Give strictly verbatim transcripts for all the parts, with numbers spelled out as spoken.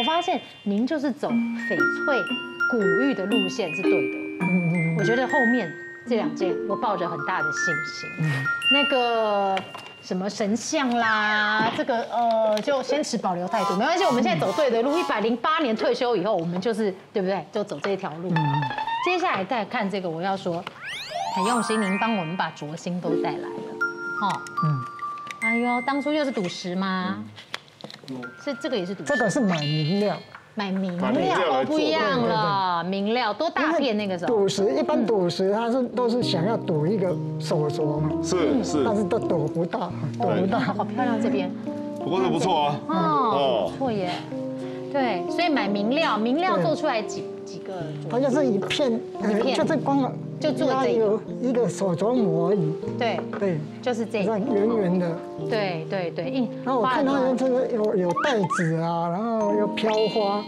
我发现您就是走翡翠、古玉的路线是对的。嗯，我觉得后面这两件我抱着很大的信心。嗯，那个什么神像啦，这个呃，就先持保留态度，没关系。我们现在走对的路，一百零八年退休以后，我们就是对不对？就走这一条路。嗯，接下来再看这个，我要说很用心，您帮我们把卓心都带来了。哦，嗯，哎呦，当初又是赌石吗？嗯 是这个也是赌，这个是买明料，买明料不一样了，明料多大片那个时候。赌石一般赌石他是都是想要赌一个手镯嘛，是是，但是都赌不到，赌不到。好漂亮这边，不过这不错啊，哦，不错耶，对，所以买明料，明料做出来几几个，它就是一片，一片就是光就做这个一个手镯模而已，对对，就是这样圆圆的，对对对，嗯。然后我看到这个有有带子啊，然后有飘花，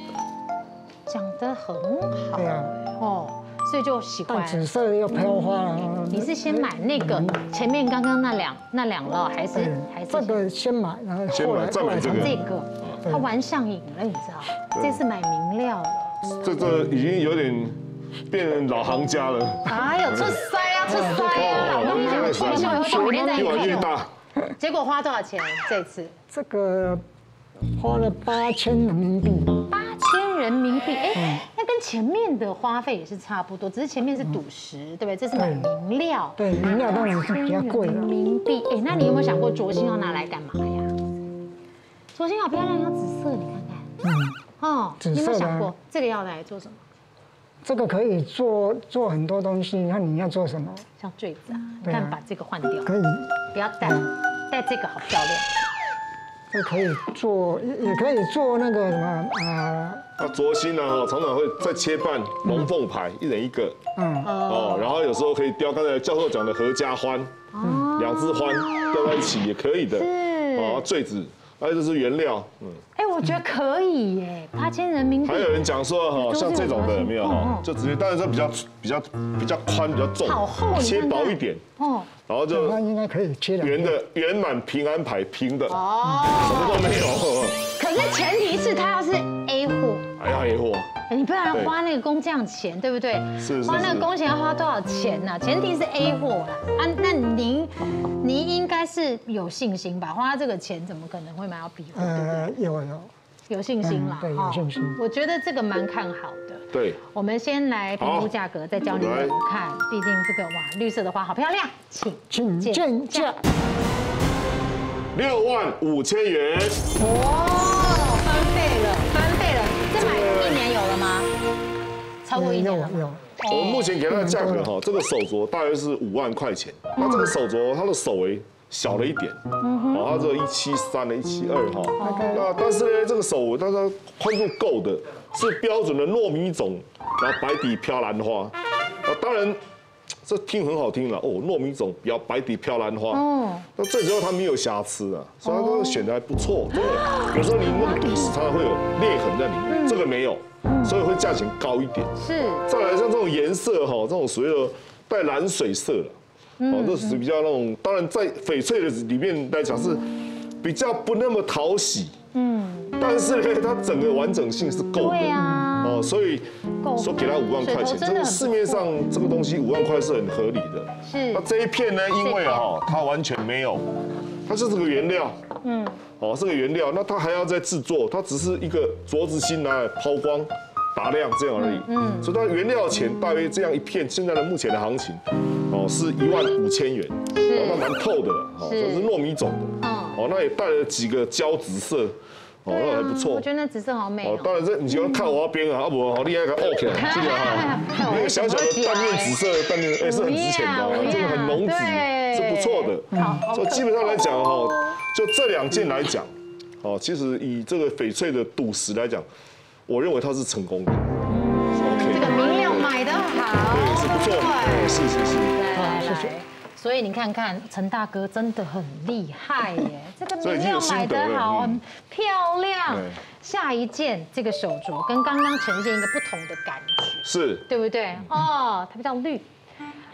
讲得很好，对啊，哦，所以就喜欢。紫色又飘花，你是先买那个前面刚刚那两那两了，还是还是这个先买，然后后来再买这个，他玩上瘾了，你知道？这次买明料了，这这已经有点。 变成老行家了，哎呦，出塞啊，出塞啊！我跟你讲，退休以后就每天在一块做。结果花多少钱？这次这个花了八千人民币。八千人民币，哎，那跟前面的花费也是差不多，只是前面是赌石，对不对？这是买明料，对，明料当然是比较贵了。人民币，哎，那你有没有想过卓心要拿来干嘛呀？卓心好漂亮，要紫色，你看看。嗯。哦，你有没有想过这个要来做什么？ 这个可以做做很多东西，那你要做什么？像坠子啊，你看把这个换掉，可以，不要戴，戴这个好漂亮。这可以做，也可以做那个什么啊？那卓心呢？哈，常常会再切半龙凤牌，一人一个。嗯哦，然后有时候可以雕刚才教授讲的合家欢，两只欢雕在一起也可以的。是哦，坠子，还有就是原料，嗯。 我觉得可以耶，八千人民币。还有人讲说哈，像这种的有没有哈，就直接，当然说比较比较比较宽比较重，好厚，切薄一点，哦，然后就应该可以切圆的圆满平安牌平的，哦，什么都没有。可是前提是它要是 A 货，还要 A 货，你不然花那个工匠钱，对不对？是是。花那个工钱要花多少钱呢？前提是 A 货啦。啊，那您您应该是有信心吧？花这个钱怎么可能会买到比货？呃，有有。 有信心啦，对，有信心。我觉得这个蛮看好的。对，我们先来评估价格，再教你怎么看。毕竟这个哇，绿色的花好漂亮，请见价六万五千元。哦，翻倍了，翻倍了！这买一年有了吗？超过一年了。我们目前给它的价格哈，这个手镯大约是五万块钱。那这个手镯它的手围。 小了一点，哦，它只有一七三的一七二哈，那但是呢，这个手，但是它宽度够的，是标准的糯米种，然后白底飘兰花，啊，当然这听很好听了哦，糯米种比较白底飘兰花，哦，那最主要它没有瑕疵啊，所以它都选的还不错，真的，有时候你那个底石它会有裂痕在里面，这个没有，所以会价钱高一点。是，再来像这种颜色哈，这种属于带蓝水色了。 哦，这是比较那种，当然在翡翠的里面来讲是比较不那么讨喜，嗯，但是呢，它整个完整性是够的，啊，哦，所以说给它五万块钱，这个市面上这个东西五万块是很合理的，是。那这一片呢，因为啊，它完全没有，它就是个原料，嗯，哦，是个原料，那它还要再制作，它只是一个镯子芯拿来抛光。 打量这样而已，嗯，所以它原料钱大约这样一片，现在的目前的行情，哦，是一万五千元，哦，那蛮透的了，哦，是糯米种的，哦，那也带了几个胶紫色，哦，那还不错，我觉得那紫色好美。哦，当然这你喜欢看花边啊，阿伯好厉害个 ，OK， 这个哈，那个小小的淡面紫色，淡面哎是很值钱的，这个很浓紫，是不错的。所以基本上来讲哦，就这两件来讲，哦，其实以这个翡翠的赌石来讲。 我认为它是成功的。这个明料买得好，对，是不错，是是是。来来来，所以你看看陈大哥真的很厉害耶，这个明料买得好，很漂亮。下一件这个手镯跟刚刚呈现一个不同的感觉，是，对不对？哦，它比较绿，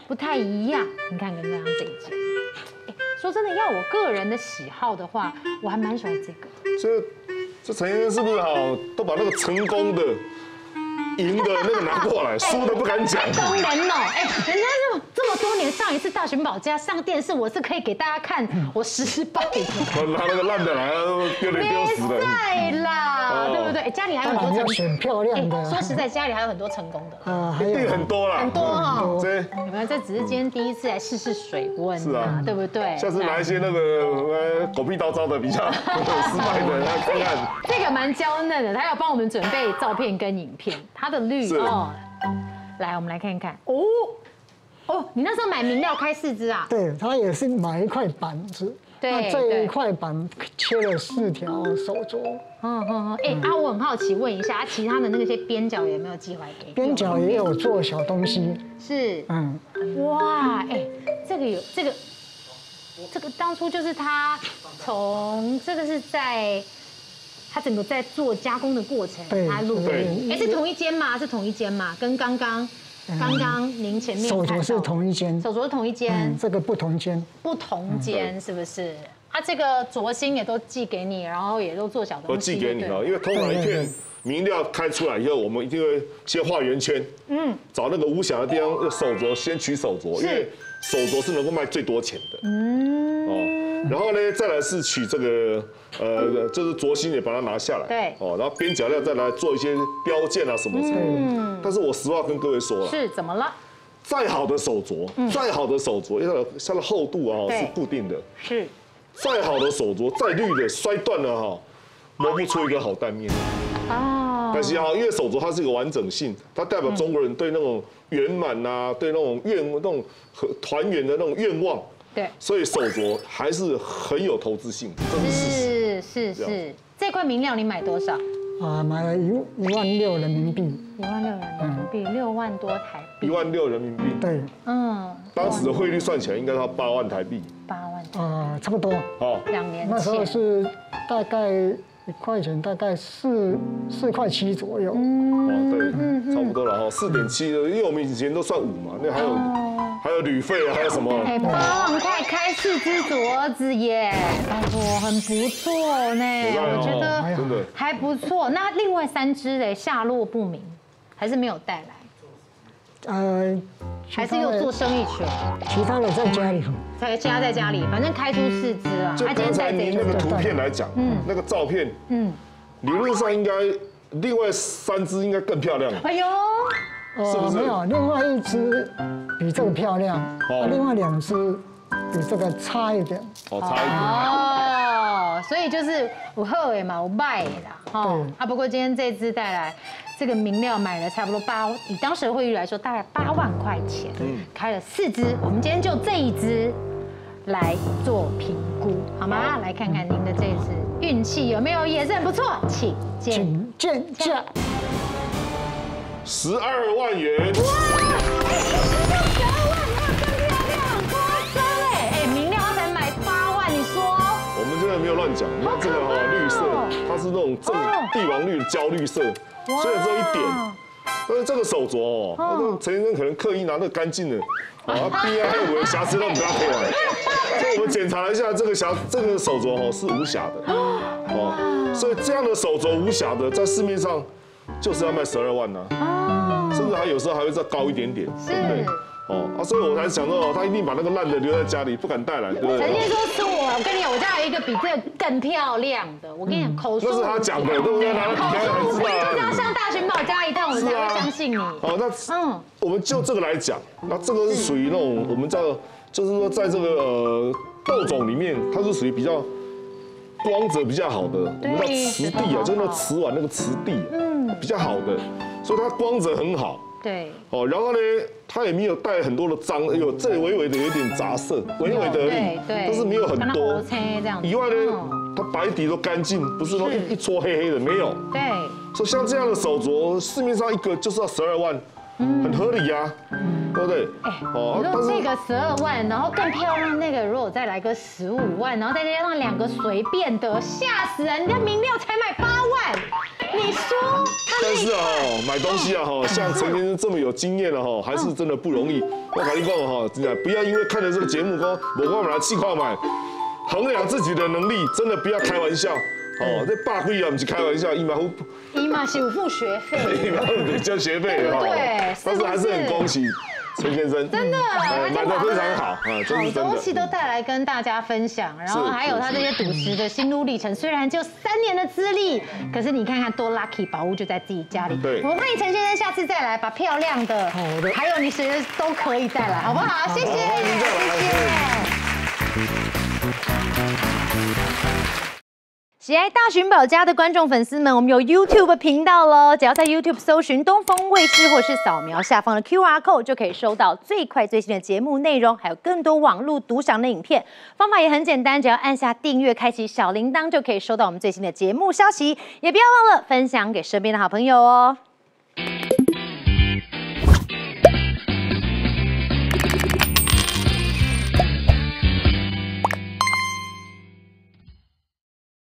不太一样。你看跟刚刚这一件，说真的，要我个人的喜好的话，我还蛮喜欢这个。这。 这这陈先生是不是哈都把那个成功的、赢的那个拿过来，输的不敢讲。功能哦，哎，人家这这么多年，上一次大寻宝家上电视，我是可以给大家看我失败的。我拿那个烂的来，丢脸丢死的。没赛啦，对不对？家里还有很多选漂亮的。说实在，家里还有很多成功的。啊，一定很多啦。很多哈。对。有没有？这只是今天第一次来试试水温，是啊，对不对？下次拿一些那个狗屁叨叨的比较失败的来看看。这个蛮娇嫩的，他要帮我们准备照片跟影片。它的绿哦，来，我们来看看哦哦，你那时候买明料开四支啊？对，它也是买一块板子，那这一块板切了四条手镯。嗯嗯嗯，哎，啊，我很好奇，问一下，啊，其他的那些边角有没有寄回给？边角也有做小东西。是，嗯，哇，哎，这个有这个，这个当初就是他从这个是在。 他整个在做加工的过程，他录的，哎，是同一间吗？是同一间吗？跟刚刚刚刚您前面手镯是同一间，手镯是同一间，这个不同间，不同间是不是？啊，这个镯芯也都寄给你，然后也都做小东西。我寄给你了，因为通常一片明料开出来以后，我们一定会先画圆圈，嗯，找那个无瑕的地方，手镯先取手镯，因为手镯是能够卖最多钱的，嗯，哦。 然后呢，再来是取这个，呃，就是镯芯也把它拿下来，对，哦，然后边角料再来做一些标件啊什么什么。嗯。但是我实话跟各位说了，是怎么了？再好的手镯，再好的手镯，因为它的厚度啊是固定的，是。再好的手镯，再绿的摔断了哈，磨不出一个好蛋面。哦。但是哈，因为手镯它是一个完整性，它代表中国人对那种圆满啊，对那种愿、那种团圆的那种愿望。 对，所以手镯还是很有投资性，这是事实。是是是，这块明料你买多少？啊，买了一一万六人民币。一万六人民币，六万多台币。一万六人民币。对，嗯。当时的汇率算起来，应该到八万台币。八万。啊，差不多。哦。两年前。那时候是大概一块钱，大概四四块七左右。哦，对，差不多了哈，四点七，因为我们以前都算五嘛，那还有。 还有旅费啊，还有什么？哎，八万块开四只镯子耶！哎呦，很不错呢，我觉得真的还不错。那另外三只嘞下落不明，还是没有带来。呃，还是又做生意去了。其他的在家里，在家在家里，反正开出四只啊。就刚才您那个图片来讲，嗯，那个照片，嗯，理论上应该另外三只应该更漂亮。哎呦。 哦，没有，另外一只比这个漂亮，另外两只比这个差一点。哦，差一点。哦，所以就是有好的嘛，有坏的啦。哦，啊，不过今天这只带来这个明料买了差不多八，以当时的汇率来说，大概八万块钱，开了四只。我们今天就这一只来做评估，好吗？来看看您的这只运气有没有也是很不错，请见见价。 十二万元！哇，十二万没有更漂亮，很夸张哎！哎，明料才买八万，你说？我们真的没有乱讲，你看这个哈，绿色，它是那种正帝王绿的焦绿色，虽然只有一点，但是这个手镯哦，那陈先生可能刻意拿那个干净的，啊，必要还有我的瑕疵让我们不要配完。所以我们检查了一下，这个瑕这个手镯哦是无瑕的，哦，所以这样的手镯无瑕的，在市面上。 就是要卖十二万呐、啊，甚至还有时候还会再高一点点，对不对？哦啊，所以我才想到他一定把那个烂的留在家里，不敢带来，对不对？陈先生是我，我跟你讲，我家有一个比这个更漂亮的，我跟你讲，口述那是他讲的，对不对？口述我就是要上大寻宝家一趟，我们才会相信你。哦，那嗯，我们就这个来讲，那这个是属于那种我们叫，就是说在这个呃豆种里面，它是属于比较。 光泽比较好的，我们叫瓷地啊，就是那瓷碗那个瓷地，嗯，比较好的，所以它光泽很好。对，哦，然后呢，它也没有带很多的脏，有这微微的有点杂色，微微的而已，但是没有很多。以外呢，它白底都干净，不是说一一撮黑黑的没有。对，所以像这样的手镯，市面上一个就是要十二万。 很合理呀，对不对？哎，哦，如果这个十二万，然后更漂亮那个，如果再来个十五万，然后再加上两个随便的，吓死人！人家明料才买八万，你说他？但是啊，买东西啊，哈，像陈先生这么有经验了哈，还是真的不容易。我跟你讲哈，真的不要因为看了这个节目，说我购买气泡买，衡量自己的能力，真的不要开玩笑。哦，这百几啊，不是开玩笑，伊嘛好，伊嘛是有付学费，伊嘛有交学费哈。对，但是还是很恭喜陈先生，真的，买的非常好，好东西都带来跟大家分享，然后还有他这些赌石的心路历程，虽然就三年的资历，可是你看看多 lucky， 宝物就在自己家里。对，我们欢迎陈先生下次再来，把漂亮的，还有你谁都可以再来，好不好？谢谢，谢谢。 喜爱大寻宝家的观众粉丝们，我们有 YouTube 频道喽！只要在 YouTube 搜寻东风卫视，或是扫描下方的 Q R code， 就可以收到最快最新的节目内容，还有更多网络独享的影片。方法也很简单，只要按下订阅，开启小铃铛，就可以收到我们最新的节目消息。也不要忘了分享给身边的好朋友哦。